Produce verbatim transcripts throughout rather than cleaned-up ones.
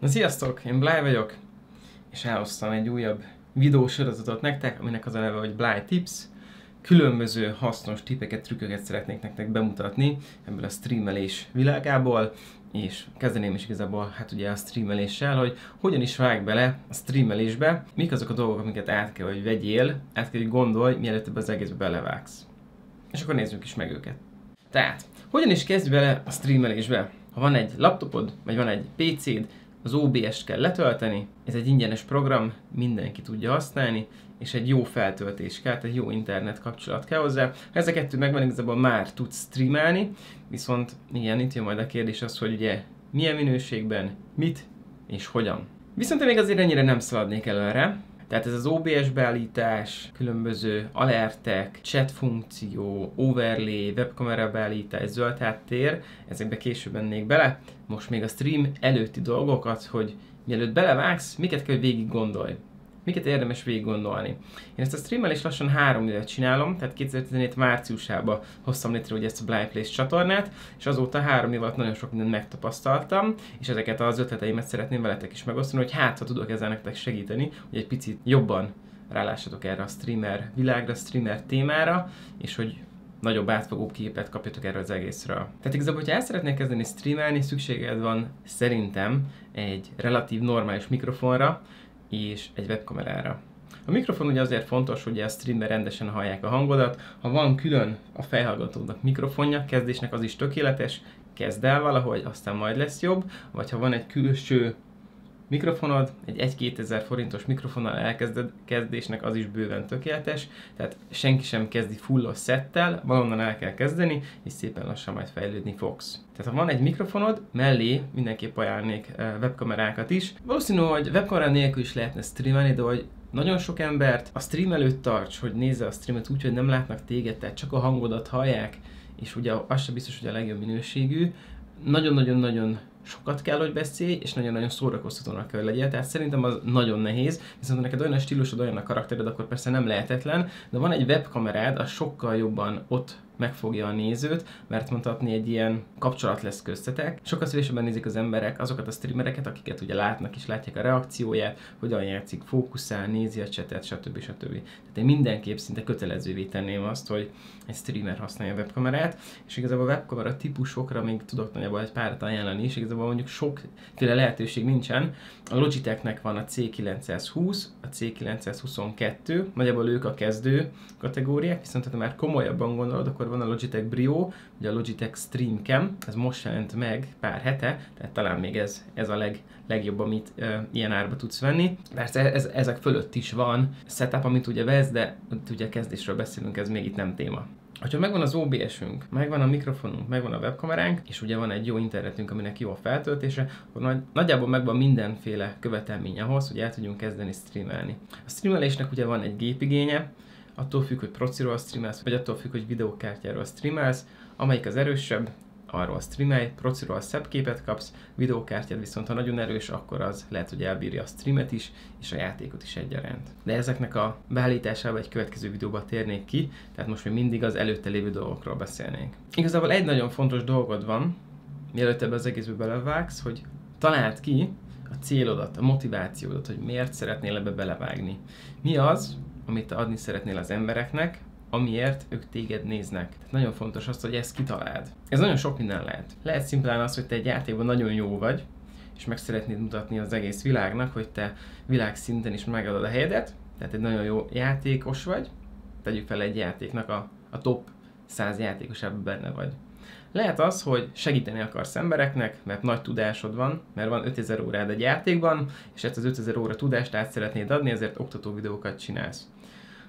Na sziasztok, én bláj vagyok, és elhoztam egy újabb videósorozatot nektek, aminek az a neve, hogy bláj tips. Különböző hasznos tippeket, trükköket szeretnék nektek bemutatni ebből a streamelés világából, és kezdeném is igazából hát ugye a streameléssel, hogy hogyan is vágj bele a streamelésbe, mik azok a dolgok, amiket át kell, hogy vegyél, át kell, hogy gondolj, mielőtt ebbe az egészbe belevágsz. És akkor nézzük is meg őket. Tehát, hogyan is kezdj bele a streamelésbe? Ha van egy laptopod, vagy van egy pé céd, az o bé est kell letölteni, ez egy ingyenes program, mindenki tudja használni, és egy jó feltöltés kell, tehát jó internet kapcsolat kell hozzá. Ha ez a kettő megvan, igazából már tudsz streamelni, viszont igen, itt jön majd a kérdés az, hogy ugye milyen minőségben, mit és hogyan. Viszont én még azért ennyire nem szaladnék előre. Tehát ez az o bé es beállítás, különböző alertek, chat funkció, overlay, webkamera beállítás, zöld háttér, ezekbe később mennék bele. Most még a stream előtti dolgokat, hogy mielőtt belevágsz, miket kell végig gondolj. Miket érdemes végig gondolni. Én ezt a streamelést lassan három évet csinálom, tehát kétezer-tizenhét márciusában hoztam létre ugye ezt a bLYYYYPLAYS csatornát, és azóta három év alatt nagyon sok mindent megtapasztaltam, és ezeket az ötleteimet szeretném veletek is megosztani, hogy hát ha tudok ezzel nektek segíteni, hogy egy picit jobban rálássatok erre a streamer világra, streamer témára, és hogy nagyobb átfogó képet kapjatok erről az egészről. Tehát igazából, hogyha el szeretnél kezdeni streamelni, szükséged van szerintem egy relatív normális mikrofonra, és egy webkamerára. A mikrofon ugye azért fontos, hogy a streamben rendesen hallják a hangodat, ha van külön a fejhallgatónak mikrofonja, kezdésnek az is tökéletes, kezd el valahogy, aztán majd lesz jobb, vagy ha van egy külső mikrofonod, egy egy-kétezer forintos mikrofonnal elkezded, kezdésnek az is bőven tökéletes, tehát senki sem kezdi fullos szettel, valonnan el kell kezdeni, és szépen lassan majd fejlődni fogsz. Tehát ha van egy mikrofonod, mellé mindenképp ajánlnék webkamerákat is. Valószínű, hogy webkamera nélkül is lehetne streamelni, de hogy nagyon sok embert a stream előtt tarts, hogy nézze a streamet úgy, hogy nem látnak téged, tehát csak a hangodat hallják, és ugye az sem biztos, hogy a legjobb minőségű. Nagyon-nagyon-nagyon sokat kell, hogy beszélj, és nagyon-nagyon szórakoztatónak kell, hogy legyél, tehát szerintem az nagyon nehéz, viszont neked olyan a stílusod, olyan a karaktered, akkor persze nem lehetetlen, de van egy webkamerád, az sokkal jobban ott megfogja a nézőt, mert mondhatni egy ilyen kapcsolat lesz köztetek. Sokkal szívesebben nézik az emberek azokat a streamereket, akiket ugye látnak és látják a reakcióját, hogyan játszik, fókuszál, nézi a csetet, stb. stb. Tehát én mindenképp szinte kötelezővé tenném azt, hogy egy streamer használja a webkamerát, és igazából a webkamera típusokra még tudok nagyjából egy párat ajánlani, és igazából mondjuk sokféle lehetőség nincsen. A Logitechnek van a C kilencszázhúsz, a C kilencszázhuszonkettő, nagyjából ők a kezdő kategóriák, viszont ha már komolyabban gondolod, akkor van a Logitech Brio, ugye a Logitech Streamcam, ez most jelent meg pár hete, tehát talán még ez, ez a leg, legjobb, amit e, ilyen árba tudsz venni. Persze ez, ezek fölött is van setup, amit ugye vesz, de ugye a kezdésről beszélünk, ez még itt nem téma. Ha megvan az o bé esünk, megvan a mikrofonunk, megvan a webkameránk, és ugye van egy jó internetünk, aminek jó a feltöltése, akkor nagy, nagyjából megvan mindenféle követelmény ahhoz, hogy el tudjunk kezdeni streamelni. A streamelésnek ugye van egy gépigénye, attól függ, hogy prociról streamelsz, vagy attól függ, hogy videókártyáról streamelsz, amelyik az erősebb, arról streamelj, prociról szebb képet kapsz, videókártyád viszont ha nagyon erős, akkor az lehet, hogy elbírja a streamet is, és a játékot is egyaránt. De ezeknek a beállításába egy következő videóba térnék ki, tehát most még mindig az előtte lévő dolgokról beszélnénk. Igazából egy nagyon fontos dolgod van, mielőtt ebbe az egészbe belevágsz, hogy találd ki a célodat, a motivációdat, hogy miért szeretnél ebbe belevágni. Mi az, amit adni szeretnél az embereknek, amiért ők téged néznek. Tehát nagyon fontos az, hogy ezt kitaláld. Ez nagyon sok minden lehet. Lehet szimplán az, hogy te egy játékban nagyon jó vagy, és meg szeretnéd mutatni az egész világnak, hogy te világszinten is megadod a helyedet, tehát egy nagyon jó játékos vagy, tegyük fel egy játéknak a, a top száz játékosában benne vagy. Lehet az, hogy segíteni akarsz embereknek, mert nagy tudásod van, mert van ötezer órád egy játékban, és ezt az ötezer óra tudást át szeretnéd adni, ezért oktató videókat csinálsz.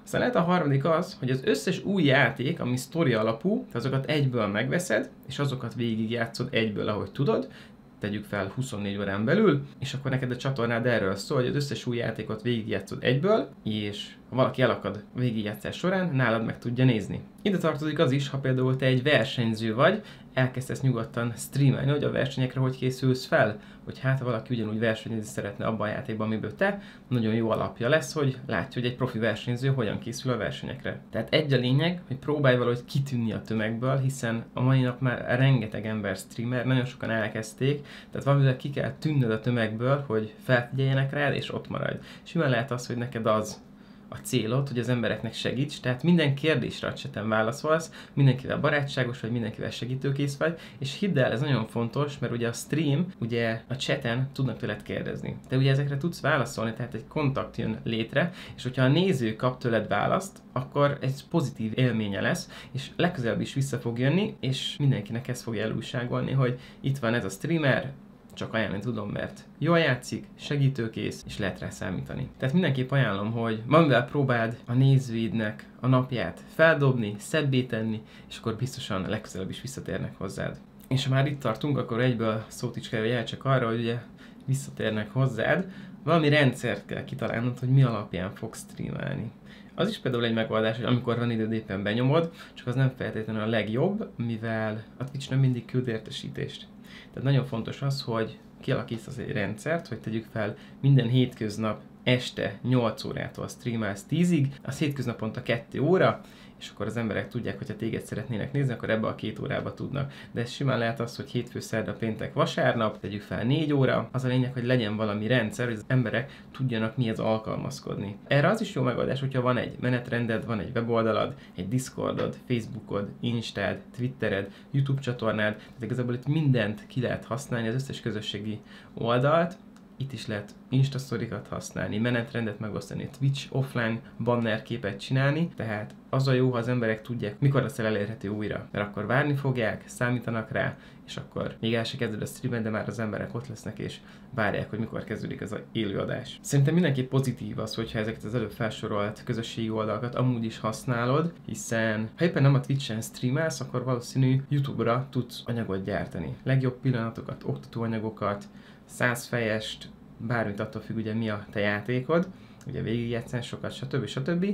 Aztán lehet a harmadik az, hogy az összes új játék, ami sztori alapú, azokat egyből megveszed, és azokat végigjátszod egyből, ahogy tudod, tegyük fel huszonnégy órán belül, és akkor neked a csatornád erről szól, hogy az összes új játékot végigjátszod egyből, és ha valaki elakad a végigjátszás során, nálad meg tudja nézni. Ide tartozik az is, ha például te egy versenyző vagy, elkezdesz nyugodtan streamelni, hogy a versenyekre hogy készülsz fel, hogy hát valaki ugyanúgy versenyezni szeretne abban a játékban, amiből te, nagyon jó alapja lesz, hogy látja, hogy egy profi versenyző hogyan készül a versenyekre. Tehát egy a lényeg, hogy próbálj valahogy kitűnni a tömegből, hiszen a mai nap már rengeteg ember streamer, nagyon sokan elkezdték, tehát valamivel ki kell tűnnöd a tömegből, hogy felfigyeljenek rád és ott maradj. Simán lehet az, hogy neked az a célod, hogy az embereknek segíts, tehát minden kérdésre a cseten válaszolsz, mindenkivel barátságos vagy, mindenkivel segítőkész vagy, és hidd el, ez nagyon fontos, mert ugye a stream, ugye a cseten tudnak tőled kérdezni. Te ugye ezekre tudsz válaszolni, tehát egy kontakt jön létre, és hogyha a néző kap tőled választ, akkor egy pozitív élménye lesz, és legközelebb is vissza fog jönni, és mindenkinek ezt fogja elújságolni, hogy itt van ez a streamer, csak ajánlani tudom, mert jól játszik, segítőkész, és lehet rá számítani. Tehát mindenképp ajánlom, hogy valamivel próbáld a nézőidnek a napját feldobni, szebbé tenni, és akkor biztosan legközelebb is visszatérnek hozzád. És ha már itt tartunk, akkor egyből szót is kell, hogy elcsak arra, hogy ugye visszatérnek hozzád, valami rendszert kell kitalálnod, hogy mi alapján fogsz streamelni. Az is például egy megoldás, hogy amikor van időd éppen benyomod, csak az nem feltétlenül a legjobb, mivel a Twitch nem mindig küld értesítést. Tehát nagyon fontos az, hogy kialakítasz egy rendszert, hogy tegyük fel minden hétköznap este nyolc órától streamelsz tízig, az hétköznaponta két óra, és akkor az emberek tudják, hogyha téged szeretnének nézni, akkor ebbe a két órába tudnak. De ez simán lehet az, hogy hétfő, szerda, péntek, vasárnap, tegyük fel négy óra. Az a lényeg, hogy legyen valami rendszer, hogy az emberek tudjanak mihez alkalmazkodni. Erre az is jó megoldás, hogyha van egy menetrended, van egy weboldalad, egy Discordod, Facebookod, Instád, Twittered, YouTube csatornád, tehát igazából itt mindent ki lehet használni, az összes közösségi oldalt. Itt is lehet Instasztorikat használni, menetrendet megosztani, Twitch offline banner képet csinálni, tehát az a jó, ha az emberek tudják, mikor lesz el elérhető újra, mert akkor várni fogják, számítanak rá, és akkor még el se kezdőd a streamet, de már az emberek ott lesznek, és várják, hogy mikor kezdődik az élőadás. Szerintem mindenképp pozitív az, hogyha ezeket az előbb felsorolt közösségi oldalakat amúgy is használod, hiszen ha éppen nem a Twitch-en streamelsz, akkor valószínű YouTube-ra tudsz anyagot gyártani. Legjobb pillanatokat, oktatóanyagokat, százfejest, bármit, attól függ ugye mi a te játékod, ugye végigjátszás sokat, stb. stb.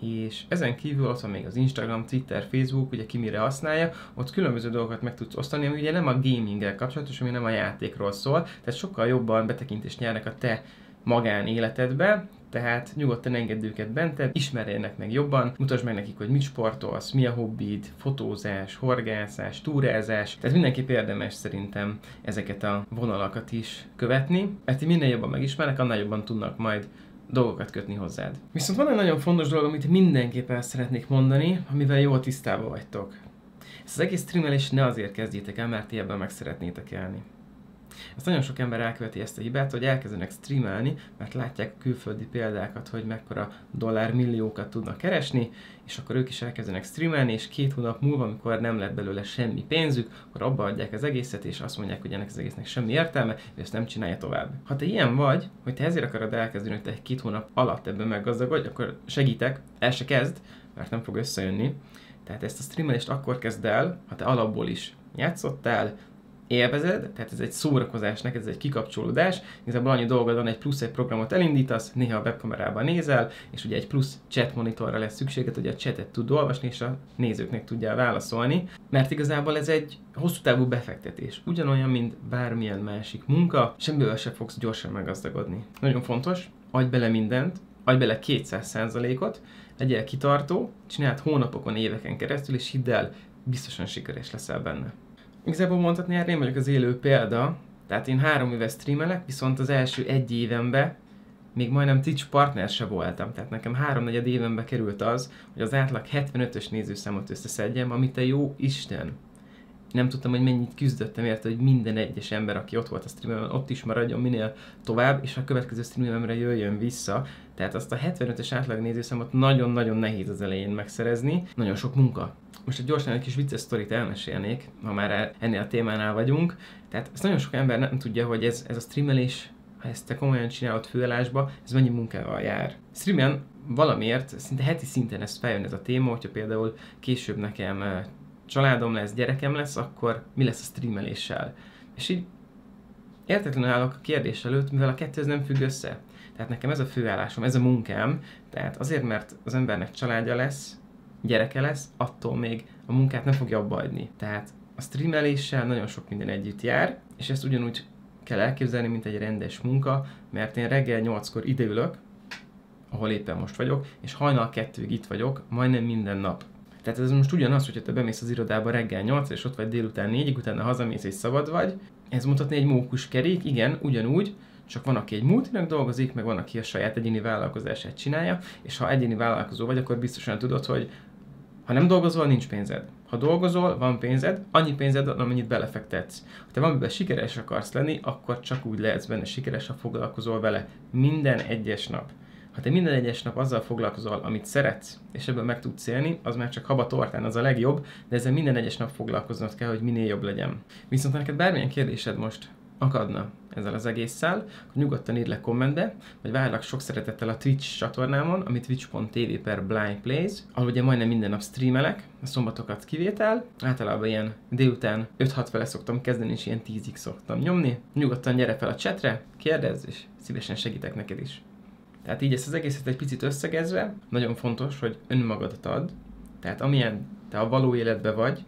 És ezen kívül ott van még az Instagram, Twitter, Facebook, ugye ki mire használja, ott különböző dolgokat meg tudsz osztani, ami ugye nem a gaminggel kapcsolatos, ami nem a játékról szól, tehát sokkal jobban betekintést nyernek a te magánéletedbe, tehát nyugodtan engedd őket bentebb, ismerjenek meg jobban, mutasd meg nekik, hogy mit sportolsz, mi a hobbid, fotózás, horgászás, túrázás, tehát mindenképp érdemes szerintem ezeket a vonalakat is követni, mert minél jobban megismernek, annál jobban tudnak majd dolgokat kötni hozzád. Viszont van egy nagyon fontos dolog, amit mindenképp el szeretnék mondani, amivel jól tisztában vagytok. Ezt az egész streamelést ne azért kezdjétek el, mert ti ebben meg szeretnétek élni. Ezt nagyon sok ember elköveti ezt a hibát, hogy elkezdenek streamelni, mert látják a külföldi példákat, hogy mekkora dollármilliókat tudnak keresni, és akkor ők is elkezdenek streamelni, és két hónap múlva, amikor nem lett belőle semmi pénzük, akkor abba adják az egészet, és azt mondják, hogy ennek az egésznek semmi értelme, és ezt nem csinálja tovább. Ha te ilyen vagy, hogy te ezért akarod elkezdeni, hogy te két hónap alatt ebben meggazdagodj, akkor segítek, el se kezd, mert nem fog összejönni. Tehát ezt a streamelést akkor kezd el, ha te alapból is játszottál, élvezed, tehát ez egy szórakozás neked, ez egy kikapcsolódás, igazából annyi dolgod van, egy plusz egy programot elindítasz, néha a webkamerában nézel, és ugye egy plusz chat monitorra lesz szükséged, hogy a chatet tud olvasni, és a nézőknek tudjál válaszolni, mert igazából ez egy hosszú távú befektetés, ugyanolyan, mint bármilyen másik munka, semmiből se fogsz gyorsan meggazdagodni. Nagyon fontos, adj bele mindent, adj bele kétszáz százalékot, legyél kitartó, csináld hónapokon, éveken keresztül, és hidd el, biztosan sikeres leszel benne. Igazából mondhatni, hát én vagyok az élő példa, tehát én három éve streamelek, viszont az első egy évemben még majdnem Twitch partner se voltam, tehát nekem háromnegyed évembe került az, hogy az átlag hetvenötös nézőszámot összeszedjem, amit te jó Isten! Nem tudtam, hogy mennyit küzdöttem érte, hogy minden egyes ember, aki ott volt a streamemben, ott is maradjon minél tovább, és a következő streamemre jöjjön vissza. Tehát azt a hetvenötös átlag nézőszámot nagyon-nagyon nehéz az elején megszerezni. Nagyon sok munka. Most egy gyorsan egy kis vicces sztorit elmesélnék, ha már ennél a témánál vagyunk. Tehát ezt nagyon sok ember nem tudja, hogy ez, ez a streamelés, ha ezt te komolyan csinálod főállásba, ez mennyi munkával jár. Streamen valamiért szinte heti szinten ez feljön ez a téma, hogyha például később nekem családom lesz, gyerekem lesz, akkor mi lesz a streameléssel? És így értetlenül állok a kérdés előtt, mivel a kettő nem függ össze. Tehát nekem ez a főállásom, ez a munkám, tehát azért, mert az embernek családja lesz, gyereke lesz, attól még a munkát nem fogja abbahagyni. Tehát a streameléssel nagyon sok minden együtt jár, és ezt ugyanúgy kell elképzelni, mint egy rendes munka, mert én reggel nyolckor ideülök, ahol éppen most vagyok, és hajnal kettőig itt vagyok, majdnem minden nap. Tehát ez most ugyanaz, hogyha te bemész az irodába reggel nyolc, és ott vagy délután négyig, utána hazamész és szabad vagy. Ez mutatni egy mókus kerék, igen, ugyanúgy, csak van, aki egy multinak dolgozik, meg van, aki a saját egyéni vállalkozását csinálja, és ha egyéni vállalkozó vagy, akkor biztosan tudod, hogy ha nem dolgozol, nincs pénzed. Ha dolgozol, van pénzed, annyi pénzed, amennyit belefektetsz. Ha te valamiben sikeres akarsz lenni, akkor csak úgy lehetsz benne sikeres, ha foglalkozol vele minden egyes nap. Ha te minden egyes nap azzal foglalkozol, amit szeretsz, és ebből meg tudsz élni, az már csak haba tortán, az a legjobb, de ezzel minden egyes nap foglalkoznod kell, hogy minél jobb legyen. Viszont ha neked bármilyen kérdésed most akadna ezzel az egésszel, akkor nyugodtan írd le kommentbe, vagy várlak sok szeretettel a Twitch csatornámon, ami twitch pont tv per blylyyyyplayz, ahol ugye majdnem minden nap streamelek, a szombatokat kivétel, általában ilyen délután öt-hat fele szoktam kezdeni, és ilyen tízig szoktam nyomni. Nyugodtan gyere fel a chatre, kérdezz, és szívesen segítek neked is. Tehát így ezt az egészet egy picit összegezve, nagyon fontos, hogy önmagadat add, tehát amilyen te a való életben vagy,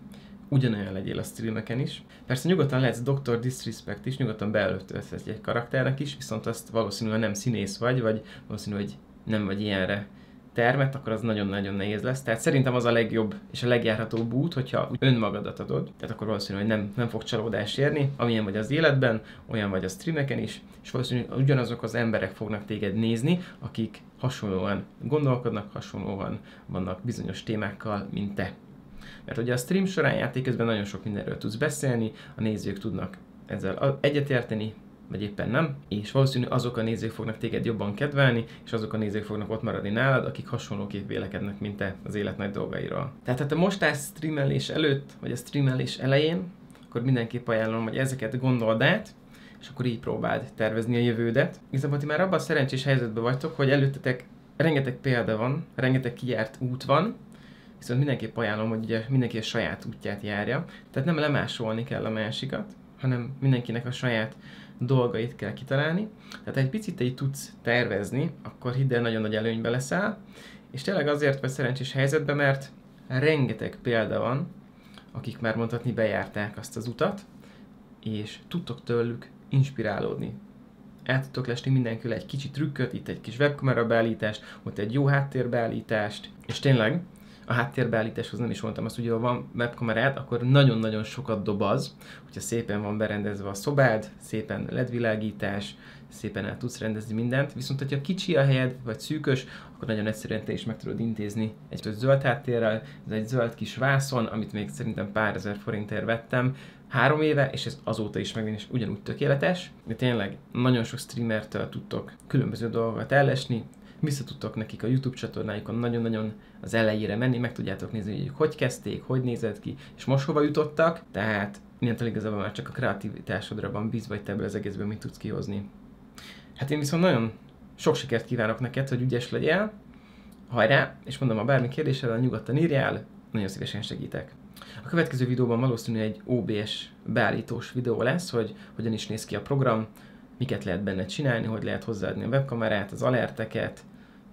ugyanolyan legyél a streameken is. Persze nyugodtan lehetsz doktor Disrespect is, nyugodtan beöltözhetsz egy karakternek is, viszont azt valószínűleg nem színész vagy, vagy valószínűleg nem vagy ilyenre termet, akkor az nagyon-nagyon nehéz lesz. Tehát szerintem az a legjobb és a legjárhatóbb út, hogyha önmagadat adod, tehát akkor valószínűleg nem, nem fog csalódás érni, amilyen vagy az életben, olyan vagy a streameken is, és valószínűleg ugyanazok az emberek fognak téged nézni, akik hasonlóan gondolkodnak, hasonlóan vannak bizonyos témákkal, mint te. Mert ugye a stream során játék közben nagyon sok mindenről tudsz beszélni, a nézők tudnak ezzel egyetérteni, vagy éppen nem, és valószínű azok a nézők fognak téged jobban kedvelni, és azok a nézők fognak ott maradni nálad, akik hasonlóképp vélekednek, mint te az élet nagy dolgairól. Tehát ha te most állsz streamelés előtt, vagy a streamelés elején, akkor mindenképp ajánlom, hogy ezeket gondold át, és akkor így próbáld tervezni a jövődet. Igazából ti már abban a szerencsés helyzetben vagytok, hogy előttetek rengeteg példa van, rengeteg kijárt út van, viszont mindenképp ajánlom, hogy ugye mindenki a saját útját járja. Tehát nem lemásolni kell a másikat, hanem mindenkinek a saját dolgait kell kitalálni. Tehát ha egy picit te így tudsz tervezni, akkor hidd el, nagyon nagy előnybe leszel. És tényleg azért vagy szerencsés helyzetben, mert rengeteg példa van, akik már mondhatni bejárták azt az utat, és tudtok tőlük inspirálódni. El tudtok lesni mindenkül egy kicsi trükköt, itt egy kis webkamera beállítást, ott egy jó háttérbeállítást, és tényleg a háttérbeállításhoz nem is mondtam azt, hogy ha van webkamerád, akkor nagyon-nagyon sokat dob az, hogyha szépen van berendezve a szobád, szépen ledvilágítás, szépen el tudsz rendezni mindent, viszont hogyha kicsi a helyed, vagy szűkös, akkor nagyon egyszerűen te is meg tudod intézni egy zöld háttérrel, ez egy zöld kis vászon, amit még szerintem pár ezer forintért vettem három éve, és ez azóta is megint is ugyanúgy tökéletes, de tényleg nagyon sok streamertől tudtok különböző dolgokat ellesni, vissza tudtok nekik a YouTube csatornájukon nagyon-nagyon az elejére menni, meg tudjátok nézni, hogy hogy kezdték, hogy nézett ki, és most hova jutottak, tehát innentől igazából már csak a kreativitásodra van bízva, hogy te ebből az egészből mit tudsz kihozni. Hát én viszont nagyon sok sikert kívánok neked, hogy ügyes legyél, hajrá, és mondom, ha bármi kérdésed, nyugodtan írjál, nagyon szívesen segítek. A következő videóban valószínűleg egy o bé es beállítós videó lesz, hogy hogyan is néz ki a program, miket lehet benne csinálni, hogy lehet hozzáadni a webkamerát, az alerteket,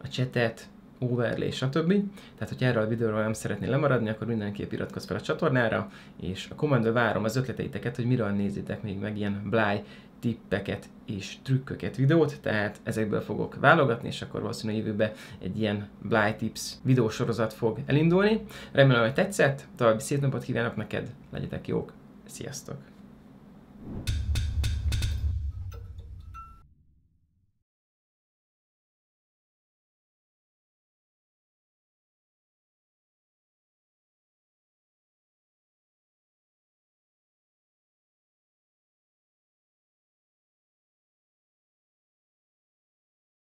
a chatet, overlay, stb. Tehát, hogyha erről a videóról nem szeretnél lemaradni, akkor mindenképp iratkozz fel a csatornára, és a kommentben várom az ötleteiteket, hogy miről nézzétek még meg ilyen bláj tippeket és trükköket videót, tehát ezekből fogok válogatni, és akkor valószínűleg jövőben egy ilyen bláj tips videósorozat fog elindulni. Remélem, hogy tetszett, további szép napot kívánok neked, legyetek jók, sziasztok!